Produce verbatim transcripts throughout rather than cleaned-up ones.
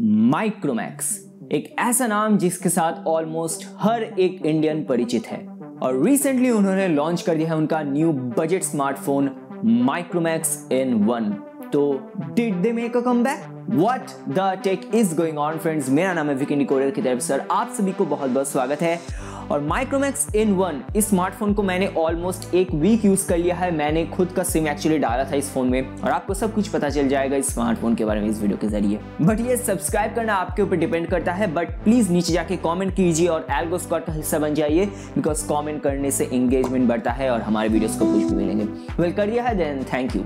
Micromax एक ऐसा नाम जिसके साथ ऑलमोस्ट हर एक इंडियन परिचित है और रिसेंटली उन्होंने लॉन्च कर दिया है उनका new budget smartphone Micromax in one. तो did they make a comeback? What the tech is going on friends, मेरा नाम है IndiCoder की तरफ सर आप सभी को बहुत बहुत स्वागत है। और माइक्रोमैक्स इन वन इस स्मार्टफोन को मैंने ऑलमोस्ट एक वीक यूज कर लिया है। मैंने खुद का सिम एक्चुअली डाला था इस फोन में और आपको सब कुछ पता चल जाएगा इस स्मार्टफोन के बारे में इस वीडियो के जरिए। बट ये सब्सक्राइब करना आपके ऊपर डिपेंड करता है, बट प्लीज नीचे जाके कॉमेंट कीजिए और एल्गो स्क्वाड का हिस्सा बन जाइए बिकॉज कॉमेंट करने से एंगेजमेंट बढ़ता है और हमारे वीडियोज को कुछ भी मिलेंगे। वेल कर दिया है, देन थैंक यू।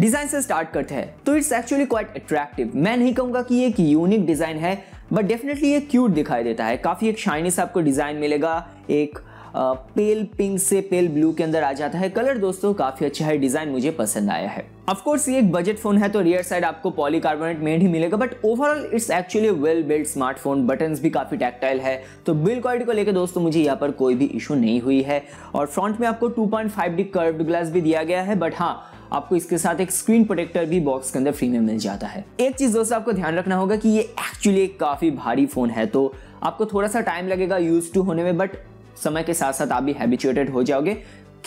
डिजाइन से स्टार्ट करते हैं तो इट्स एक्चुअली क्वाइट अट्रैक्टिव। मैं नहीं कहूंगा कि ये एक यूनिक डिजाइन है बट डेफिनेटली ये क्यूट दिखाई देता है। काफी एक शाइनी सा आपको डिजाइन मिलेगा, एक आ, पेल पिंक से पेल ब्लू के अंदर आ जाता है कलर। दोस्तों काफी अच्छा है, डिजाइन मुझे पसंद आया है। ऑफ कोर्स ये एक बजट फोन है तो रियर साइड आपको पॉलीकार्बोनेट मेड ही मिलेगा but overall it's actually well build smartphone. Buttons भी काफी टैक्टाइल है तो बिल्ड क्वालिटी को लेकर दोस्तों मुझे यहाँ पर कोई भी इशू नहीं हुई है। और फ्रंट में आपको two point five D curved glass भी दिया गया है बट हाँ आपको इसके साथ एक स्क्रीन प्रोटेक्टर भी बॉक्स के अंदर फ्री में मिल जाता है। एक चीज दोस्तों आपको ध्यान रखना होगा कि ये एक्चुअली एक काफी भारी फोन है तो आपको थोड़ा सा टाइम लगेगा यूज टू होने में बट समय के साथ साथ आप भी हैबिचुएटेड हो जाओगे।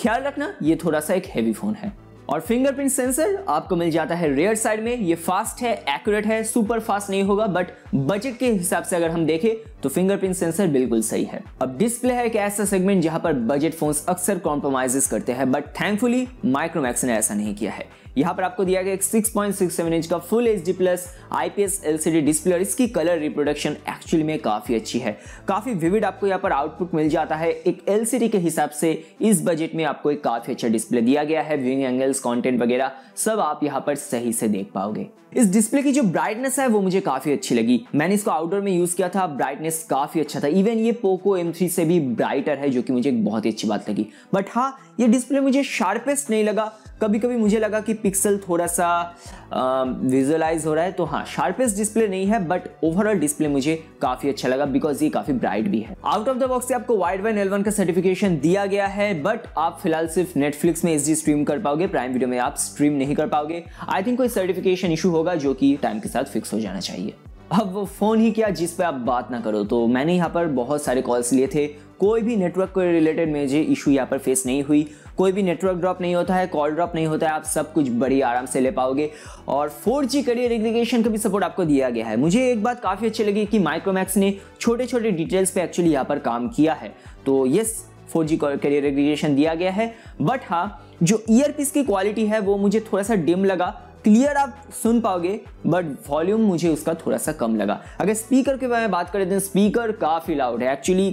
ख्याल रखना ये थोड़ा सा एक हैवी फोन है। और फिंगरप्रिंट सेंसर आपको मिल जाता है रियर साइड में। ये फास्ट है, एक्यूरेट है, सुपर फास्ट नहीं होगा बट बजट के हिसाब से अगर हम देखें तो फिंगरप्रिंट सेंसर बिल्कुल सही है। अब डिस्प्ले है एक ऐसा सेगमेंट जहां पर बजट फोन्स अक्सर कॉम्प्रोमाइजेस करते हैं बट थैंकफुली माइक्रोमैक्स ने ऐसा नहीं किया है। यहाँ पर आपको दिया गया एक six point six seven inch का full H D plus IPS LCD display और इसकी कलर रिप्रोडक्शन एक्चुअली में काफी अच्छी है। काफी विविड आपको यहाँ पर आउटपुट मिल जाता है एक एलसीडी के हिसाब से। इस बजट में आपको एक काफी अच्छा डिस्प्ले दिया गया है, व्यूइंग एंगल्स, कंटेंट वगैरह सब आप यहाँ पर सही से देख पाओगे। इस डिस्प्ले की जो ब्राइटनेस है वो मुझे काफी अच्छी लगी। मैंने इसको आउटडोर में यूज किया था, ब्राइटनेस काफी अच्छा था। इवन ये पोको एम थ्री से भी ब्राइटर है जो कि मुझे बहुत ही अच्छी बात लगी। बट हाँ ये डिस्प्ले मुझे शार्पेस्ट नहीं लगा। कभी कभी मुझे लगा कि पिक्सल थोड़ा सा विजुअलाइज हो रहा है तो हाँ शार्पेस्ट डिस्प्ले नहीं है बट ओवरऑल डिस्प्ले मुझे काफी अच्छा लगा बिकॉज ये काफी ब्राइट भी है। आउट ऑफ द बॉक्स से आपको वाइड वाइन एल वन का सर्टिफिकेशन दिया गया है बट आप फिलहाल सिर्फ नेटफ्लिक्स में एच डी स्ट्रीम कर पाओगे, प्राइम वीडियो में आप स्ट्रीम नहीं कर पाओगे। आई थिंक कोई सर्टिफिकेशन इशू होगा जो कि टाइम के साथ फिक्स हो जाना चाहिए। अब वो फोन ही क्या जिस पे आप बात ना करो। तो मैंने यहाँ पर बहुत सारे कॉल्स लिए थे, कोई भी नेटवर्क को रिलेटेड मुझे इशू यहाँ पर फेस नहीं हुई। कोई भी नेटवर्क ड्रॉप नहीं होता है, कॉल ड्रॉप नहीं होता है, आप सब कुछ बड़ी आराम से ले पाओगे। और फोर जी करियर एग्रीगेशन का भी सपोर्ट आपको दिया गया है। मुझे एक बात काफ़ी अच्छी लगी कि माइक्रोमैक्स ने छोटे छोटे डिटेल्स पे एक्चुअली यहाँ पर काम किया है। तो yes four G carrier aggregation दिया गया है बट हाँ जो ईयरपीस की क्वालिटी है वो मुझे थोड़ा सा डिम लगा। क्लियर आप सुन पाओगे बट वॉल्यूम मुझे उसका थोड़ा सा कम लगा। अगर स्पीकर के बारे में बात करें तो स्पीकर काफ़ी लाउड है, एक्चुअली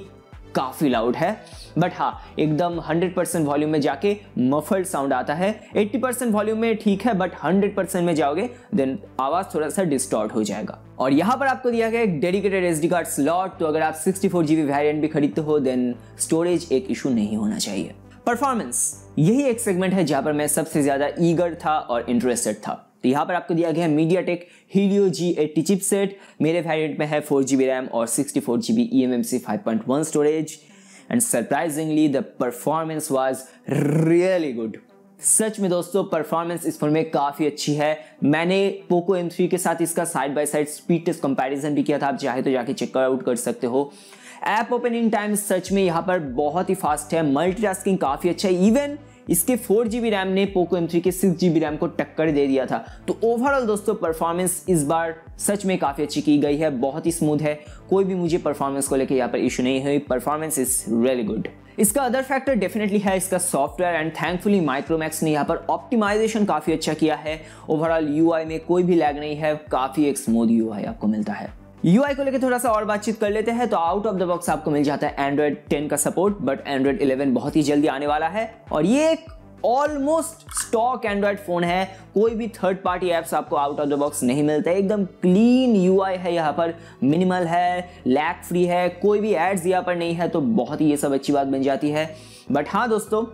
काफ़ी लाउड है बट हाँ एकदम हंड्रेड परसेंट वॉल्यूम में जाके मफल्ड साउंड आता है। एट्टी परसेंट वॉल्यूम में ठीक है बट हंड्रेड परसेंट में जाओगे देन आवाज़ थोड़ा सा डिस्टॉर्ट हो जाएगा। और यहाँ पर आपको दिया गया एक dedicated S D card slot. तो अगर आप sixty four G B variant भी खरीदते हो देन स्टोरेज एक इशू नहीं होना चाहिए। परफॉर्मेंस यही एक सेगमेंट है जहां पर मैं सबसे ज्यादा ईगर था और इंटरेस्टेड था। तो यहाँ पर आपको दिया गया है MediaTek Helio G eighty chipset. मेरे वेरिएंट में है फोर जीबी रैम और sixty four GB E M M C five point one storage and surprisingly the performance was really good. सच में दोस्तों परफॉर्मेंस इस फोन में काफ़ी अच्छी है। मैंने पोको एम थ्री के साथ इसका side by side speed test comparison भी किया था, आप चाहे तो जाके चेकआउट कर सकते हो। ऐप ओपनिंग टाइम सच में यहाँ पर बहुत ही फास्ट है, मल्टीटास्किंग काफ़ी अच्छा है। इवन इसके फोर जी बी रैम ने पोको एम थ्री के सिक्स जी बी रैम को टक्कर दे दिया था। तो ओवरऑल दोस्तों परफॉर्मेंस इस बार सच में काफ़ी अच्छी की गई है, बहुत ही स्मूथ है। कोई भी मुझे परफॉर्मेंस को लेकर यहाँ पर इशू नहीं हुई। Performance is really good. इसका अदर फैक्टर डेफिनेटली है इसका सॉफ्टवेयर एंड थैंकफुली माइक्रोमैक्स ने यहाँ पर ऑप्टिमाइजेशन काफ़ी अच्छा किया है। ओवरऑल यू आई में कोई भी लैग नहीं है, काफ़ी एक स्मूथ यू आई आपको मिलता है। यूआई को लेकर थोड़ा सा और बातचीत कर लेते हैं तो आउट ऑफ द बॉक्स आपको मिल जाता है एंड्रॉयड टेन का सपोर्ट बट एंड्रॉयड इलेवन बहुत ही जल्दी आने वाला है। और ये एक ऑलमोस्ट स्टॉक एंड्रॉयड फ़ोन है, कोई भी थर्ड पार्टी ऐप्स आपको आउट ऑफ द बॉक्स नहीं मिलते। एकदम क्लीन यूआई है, यहाँ पर मिनिमल है, लैग फ्री है, कोई भी एड्स यहाँ पर नहीं है तो बहुत ही ये सब अच्छी बात बन जाती है। बट हाँ दोस्तों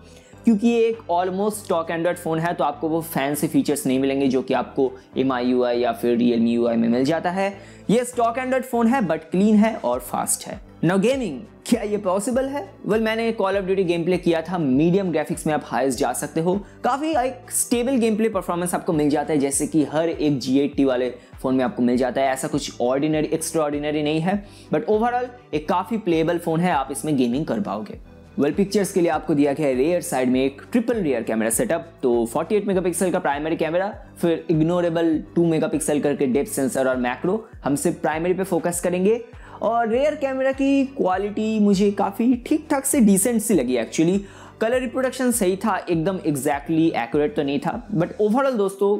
क्योंकि ये एक ऑलमोस्ट स्टॉक एंड्रॉयड फ़ोन है, तो आपको वो फैंसी फीचर्स नहीं मिलेंगे जो कि आपको एम आई यू आई या फिर Realme यू आई में मिल जाता है। ये स्टॉक एंड्रॉयड फ़ोन है बट क्लीन है और फास्ट है। नाउ गेमिंग, क्या ये पॉसिबल है? वेल well, मैंने call of duty game play किया था, मीडियम ग्राफिक्स में आप हाईएस्ट जा सकते हो, काफ़ी एक स्टेबल गेम प्ले परफॉर्मेंस आपको मिल जाता है जैसे कि हर एक जी एट टी वाले फ़ोन में आपको मिल जाता है। ऐसा कुछ ऑर्डिनरी एक्स्ट्रा ऑर्डिनरी नहीं है, बट ओवरऑल एक काफ़ी प्लेएबल फ़ोन है, आप इसमें गेमिंग कर पाओगे। वेल well, पिक्चर्स के लिए आपको दिया गया है रेयर साइड में एक ट्रिपल रेयर कैमरा सेटअप, तो अड़तालीस मेगापिक्सल का प्राइमरी कैमरा, फिर इग्नोरेबल दो मेगापिक्सल करके डेप्थ सेंसर और मैक्रो। हम सिर्फ प्राइमरी पे फोकस करेंगे। और रेयर कैमरा की क्वालिटी मुझे काफ़ी ठीक ठाक से डिसेंट सी लगी एक्चुअली। कलर रिप्रोडक्शन सही था, एकदम एग्जैक्टली एक्यूरेट तो नहीं था, बट ओवरऑल दोस्तों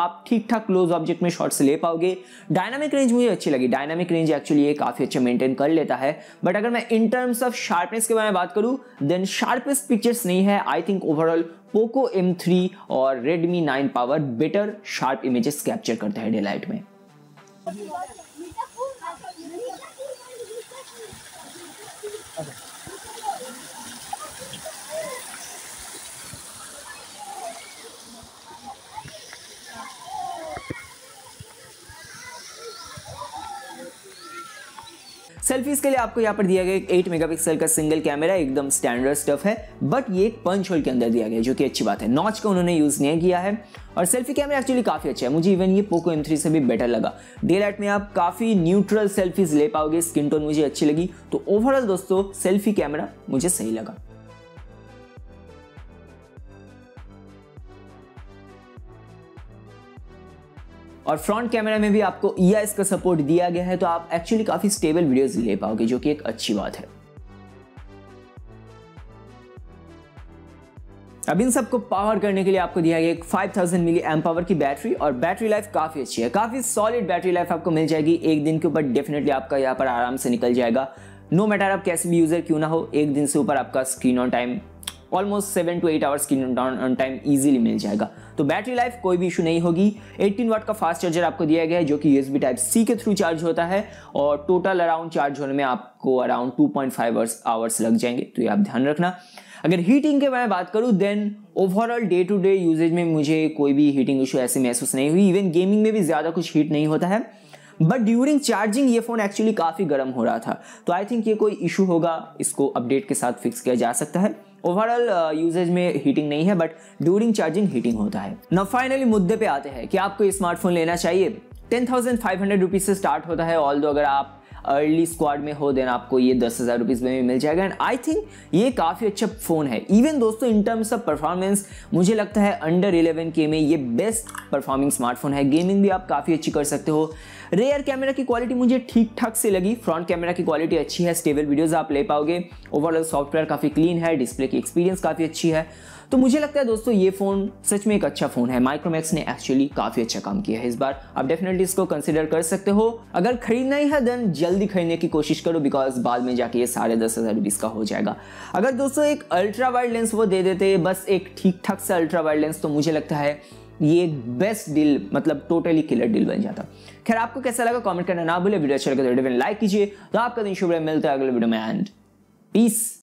आप ठीक ठाक क्लोज ऑब्जेक्ट में शॉट्स ले पाओगे। डायनामिक रेंज मुझे अच्छी लगी, डायनामिक रेंज एक्चुअली ये काफ़ी अच्छा मेंटेन कर लेता है, बट अगर मैं इन टर्म्स ऑफ शार्पनेस के बारे में बात करूँ देन शार्पेस्ट पिक्चर्स नहीं है। I think overall Poco M three और Redmi nine power better sharp images capture करता है डे लाइट में। सेल्फीज के लिए आपको यहाँ पर दिया गया एक आठ मेगापिक्सल का सिंगल कैमरा, एकदम स्टैंडर्ड स्टफ है, बट ये एक पंच होल के अंदर दिया गया जो कि अच्छी बात है, नॉच का उन्होंने यूज़ नहीं किया है। और सेल्फी कैमरा एक्चुअली काफ़ी अच्छा है, मुझे इवन ये पोको एम थ्री से भी बेटर लगा। डे लाइट में आप काफ़ी न्यूट्रल सेल्फीज ले पाओगे, स्किन टोन मुझे अच्छी लगी, तो ओवरऑल दोस्तों सेल्फी कैमरा मुझे सही लगा। और फ्रंट कैमरा में भी आपको ई आई एस का सपोर्ट दिया गया है, तो आप एक्चुअली काफ़ी स्टेबल वीडियोस ले पाओगे जो कि एक अच्छी बात है। अब इन सबको पावर करने के लिए आपको दिया गया एक पाँच हज़ार मिली एम्प आवर की बैटरी, और बैटरी लाइफ काफ़ी अच्छी है, काफ़ी सॉलिड बैटरी लाइफ आपको मिल जाएगी। एक दिन के ऊपर डेफिनेटली आपका यहाँ पर आराम से निकल जाएगा, नो मैटर आप कैसे भी यूज़र क्यों ना हो। एक दिन से ऊपर आपका screen on time almost seven to eight hours की ऑन टाइम ईजिली मिल जाएगा, तो बैटरी लाइफ कोई भी इशू नहीं होगी। अठारह वाट का फास्ट चार्जर आपको दिया गया है जो कि यूएसबी टाइप सी के थ्रू चार्ज होता है, और टोटल अराउंड चार्ज होने में आपको around two point five hours लग जाएंगे, तो ये आप ध्यान रखना। अगर हीटिंग के मैं बात करूँ then overall day to day usage में मुझे कोई भी हीटिंग इशू ऐसे महसूस नहीं हुई, इवन गेमिंग में भी ज़्यादा कुछ हीट नहीं होता है, बट ड्यूरिंग चार्जिंग ये फ़ोन एक्चुअली काफ़ी गर्म हो रहा था, तो आई थिंक ये कोई इशू होगा, इसको अपडेट के साथ फिक्स किया जा सकता है। ओवरऑल यूजेज में हीटिंग नहीं है बट ड्यूरिंग चार्जिंग हीटिंग होता है। नाउ फाइनली मुद्दे पे आते हैं कि आपको स्मार्टफोन लेना चाहिए। Ten thousand five hundred rupees से स्टार्ट होता है, ऑल दो अगर आप अर्ली स्क्वाड में हो देन आपको ये दस हज़ार रुपीज़ में भी मिल जाएगा। एंड आई थिंक ये काफ़ी अच्छा फ़ोन है। इवन दोस्तों इन टर्म्स ऑफ परफॉर्मेंस मुझे लगता है अंडर इलेवन के में ये बेस्ट परफॉर्मिंग स्मार्टफोन है। गेमिंग भी आप काफ़ी अच्छी कर सकते हो। रेयर कैमरा की क्वालिटी मुझे ठीक ठाक से लगी, फ्रंट कैमरा की क्वालिटी अच्छी है, स्टेबल वीडियोज़ आप ले पाओगे, ओवरऑल सॉफ्टवेयर काफ़ी क्लीन है, डिस्प्ले की एक्सपीरियंस काफ़ी अच्छी है, तो मुझे लगता है दोस्तों ये फ़ोन सच में एक अच्छा फ़ोन है। माइक्रोमैक्स ने एक्चुअली काफ़ी अच्छा काम किया है इस बार, आप डेफिनेटली इसको कंसिडर कर सकते हो। अगर खरीदना ही है देन जल्दी खरीदने की कोशिश करो, बिकॉज बाद में जाके ये साढ़े दस हज़ार रुपीज़ का हो जाएगा। अगर दोस्तों एक अल्ट्रा वाइड लेंस वो दे देते, बस एक ठीक ठाक सा अल्ट्रा वाइड लेंस, तो मुझे लगता है ये एक बेस्ट डील, मतलब टोटली किलर डील बन जाता। खैर आपको कैसा लगा कमेंट करना ना भूले, वीडियो अच्छा लगे तो वीडियो लाइक कीजिए। तो आपका दिन शुभ रहे, मिलता है अगले वीडियो में एंड पीस।